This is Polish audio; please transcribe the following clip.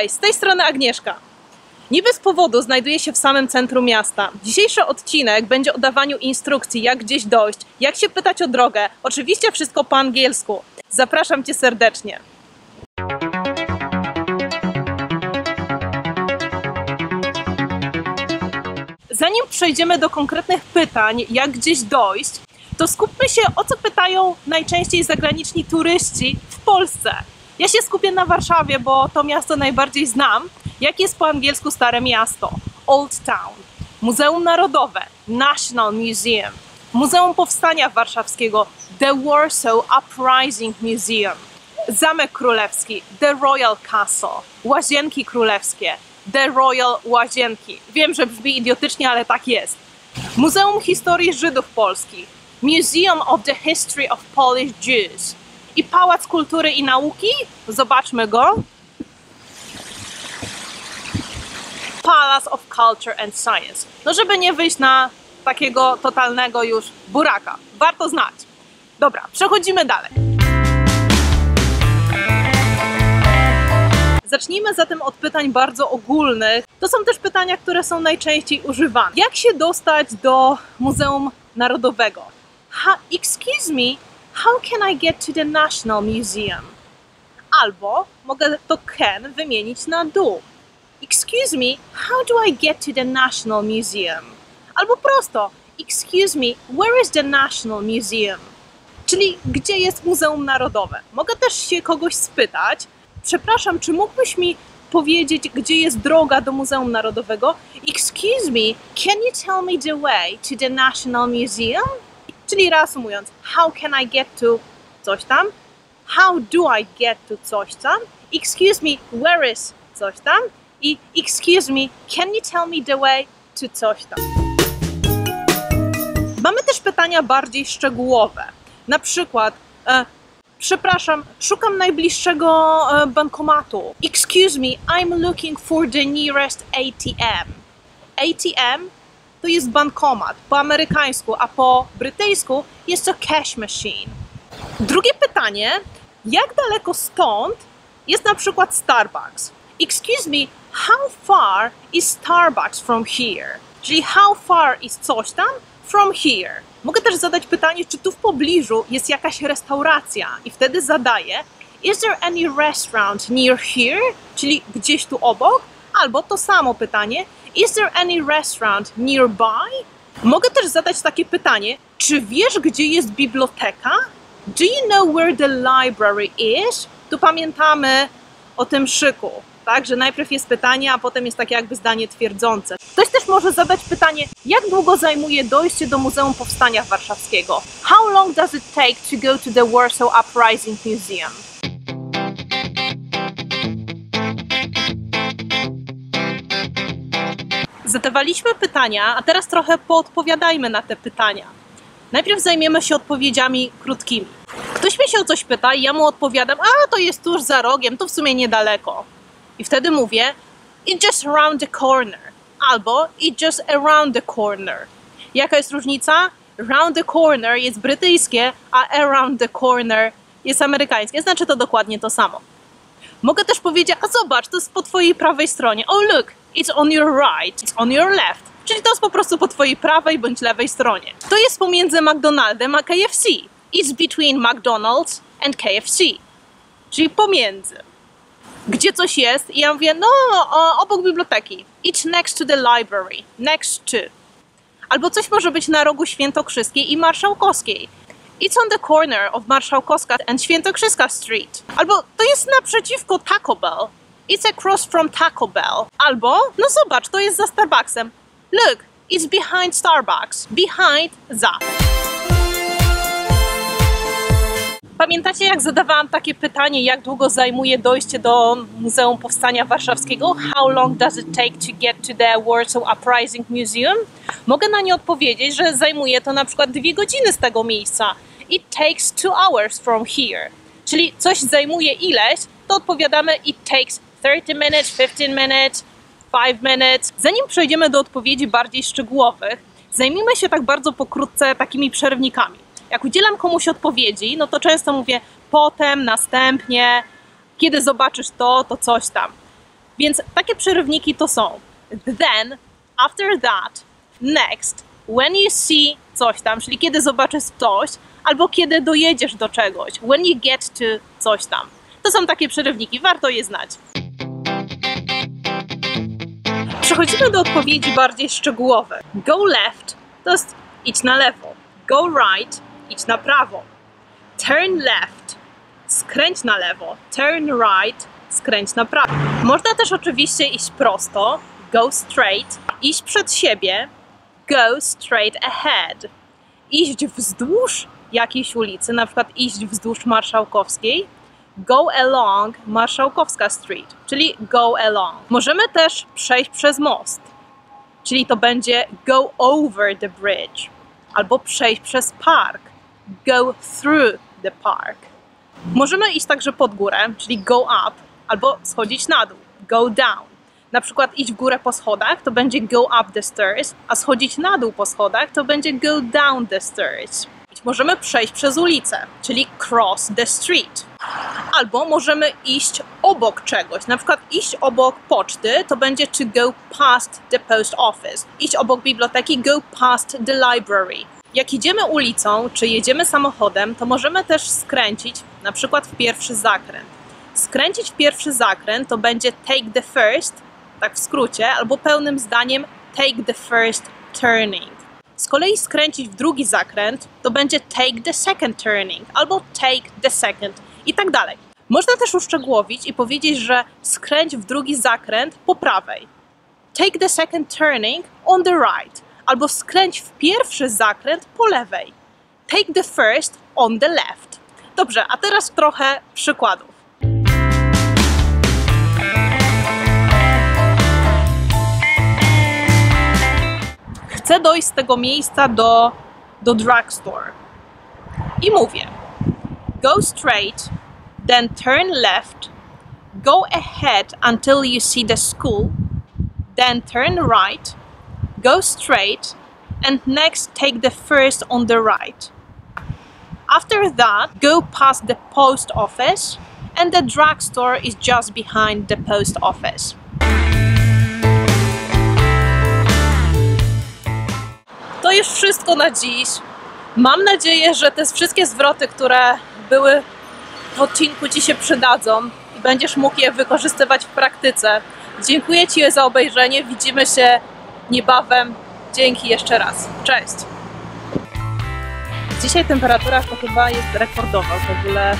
Cześć, z tej strony Agnieszka. Nie bez powodu znajduję się w samym centrum miasta. Dzisiejszy odcinek będzie o dawaniu instrukcji, jak gdzieś dojść, jak się pytać o drogę. Oczywiście wszystko po angielsku. Zapraszam Cię serdecznie. Zanim przejdziemy do konkretnych pytań, jak gdzieś dojść, to skupmy się, o co pytają najczęściej zagraniczni turyści w Polsce. Ja się skupię na Warszawie, bo to miasto najbardziej znam. Jak jest po angielsku stare miasto? Old Town, Muzeum Narodowe, National Museum, Muzeum Powstania Warszawskiego, The Warsaw Uprising Museum, Zamek Królewski, The Royal Castle, Łazienki Królewskie, The Royal Łazienki. Wiem, że brzmi idiotycznie, ale tak jest. Muzeum Historii Żydów Polskich, Museum of the History of Polish Jews i Pałac Kultury i Nauki. Zobaczmy go. Palace of Culture and Science. No, żeby nie wyjść na takiego totalnego już buraka. Warto znać. Dobra, przechodzimy dalej. Zacznijmy zatem od pytań bardzo ogólnych. To są też pytania, które są najczęściej używane. Jak się dostać do Muzeum Narodowego? Excuse me, how can I get to the National Museum? Albo mogę to can wymienić na do. Excuse me, how do I get to the National Museum? Albo prosto, excuse me, where is the National Museum? Czyli gdzie jest Muzeum Narodowe? Mogę też się kogoś spytać, przepraszam, czy mógłbyś mi powiedzieć, gdzie jest droga do Muzeum Narodowego? Excuse me, can you tell me the way to the National Museum? Czyli reasumując, how can I get to coś tam? How do I get to coś tam? Excuse me, where is coś tam? I excuse me, can you tell me the way to coś tam? Mamy też pytania bardziej szczegółowe. Na przykład, przepraszam, szukam najbliższego bankomatu. Excuse me, I'm looking for the nearest ATM. ATM to jest bankomat po amerykańsku, a po brytyjsku jest to cash machine. Drugie pytanie, jak daleko stąd jest na przykład Starbucks? Excuse me, how far is Starbucks from here? Czyli how far is coś tam from here? Mogę też zadać pytanie, czy tu w pobliżu jest jakaś restauracja i wtedy zadaję is there any restaurant near here? Czyli gdzieś tu obok? Albo to samo pytanie is there any restaurant nearby? Mogę też zadać takie pytanie, czy wiesz, gdzie jest biblioteka? Do you know where the library is? Tu pamiętamy o tym szyku. Tak, że najpierw jest pytanie, a potem jest takie jakby zdanie twierdzące. Ktoś też może zadać pytanie, jak długo zajmuje dojście do Muzeum Powstania Warszawskiego? How long does it take to go to the Warsaw Uprising Museum? Zadawaliśmy pytania, a teraz trochę poodpowiadajmy na te pytania. Najpierw zajmiemy się odpowiedziami krótkimi. Ktoś mnie się o coś pyta i ja mu odpowiadam, a to jest tuż za rogiem, to w sumie niedaleko. I wtedy mówię it's just around the corner albo it's just around the corner. Jaka jest różnica? Round the corner jest brytyjskie, a around the corner jest amerykańskie. Znaczy to dokładnie to samo. Mogę też powiedzieć, a zobacz, to jest po twojej prawej stronie. Oh look, it's on your right, it's on your left. Czyli to jest po prostu po twojej prawej bądź lewej stronie. To jest pomiędzy McDonaldem a KFC. It's between McDonald's and KFC. Czyli pomiędzy. Gdzie coś jest i ja mówię, no obok biblioteki. It's next to the library. Next to. Albo coś może być na rogu Świętokrzyskiej i Marszałkowskiej. It's on the corner of Marszałkowska and Świętokrzyska Street. Albo to jest naprzeciwko Taco Bell. It's across from Taco Bell. Albo, no zobacz, to jest za Starbucksem. Look, it's behind Starbucks. Behind, za. Pamiętacie, jak zadawałam takie pytanie, jak długo zajmuje dojście do Muzeum Powstania Warszawskiego? How long does it take to get to the Warsaw Uprising Museum? Mogę na nie odpowiedzieć, że zajmuje to na przykład 2 godziny z tego miejsca. It takes 2 hours from here. Czyli coś zajmuje ileś, to odpowiadamy it takes 30 minutes, 15 minutes, 5 minutes. Zanim przejdziemy do odpowiedzi bardziej szczegółowych, zajmijmy się tak bardzo pokrótce takimi przerwnikami. Jak udzielam komuś odpowiedzi, no to często mówię potem, następnie, kiedy zobaczysz to, to coś tam. Więc takie przerywniki to są then, after that, next, when you see coś tam, czyli kiedy zobaczysz coś, albo kiedy dojedziesz do czegoś, when you get to coś tam. To są takie przerywniki, warto je znać. Przechodzimy do odpowiedzi bardziej szczegółowych. Go left to jest idź na lewo, go right idź na prawo, turn left skręć na lewo, turn right skręć na prawo. Można też oczywiście iść prosto, go straight, iść przed siebie, go straight ahead, iść wzdłuż jakiejś ulicy, na przykład iść wzdłuż Marszałkowskiej, go along Marszałkowska Street, czyli go along. Możemy też przejść przez most, czyli to będzie go over the bridge, albo przejść przez park, go through the park. Możemy iść także pod górę, czyli go up, albo schodzić na dół, go down. Na przykład iść w górę po schodach to będzie go up the stairs, a schodzić na dół po schodach to będzie go down the stairs. Możemy przejść przez ulicę, czyli cross the street. Albo możemy iść obok czegoś, na przykład iść obok poczty to będzie to go past the post office. Iść obok biblioteki, go past the library. Jak idziemy ulicą, czy jedziemy samochodem, to możemy też skręcić na przykład w pierwszy zakręt. Skręcić w pierwszy zakręt to będzie take the first, tak w skrócie, albo pełnym zdaniem take the first turning. Z kolei skręcić w drugi zakręt to będzie take the second turning, albo take the second i tak dalej. Można też uszczegółowić i powiedzieć, że skręć w drugi zakręt po prawej. Take the second turning on the right, albo skręć w pierwszy zakręt po lewej. Take the first on the left. Dobrze, a teraz trochę przykładów. Chcę dojść z tego miejsca do drugstore. I mówię go straight, then turn left, go ahead until you see the school, then turn right, go straight, and next take the first on the right. After that, go past the post office, and the drugstore is just behind the post office. To jest wszystko na dziś. Mam nadzieję, że te wszystkie zwroty, które były w odcinku, Ci się przydadzą i będziesz mógł je wykorzystywać w praktyce. Dziękuję Ci za obejrzenie. Widzimy się niebawem. Dzięki jeszcze raz. Cześć! Dzisiaj temperatura to chyba jest rekordowa. W ogóle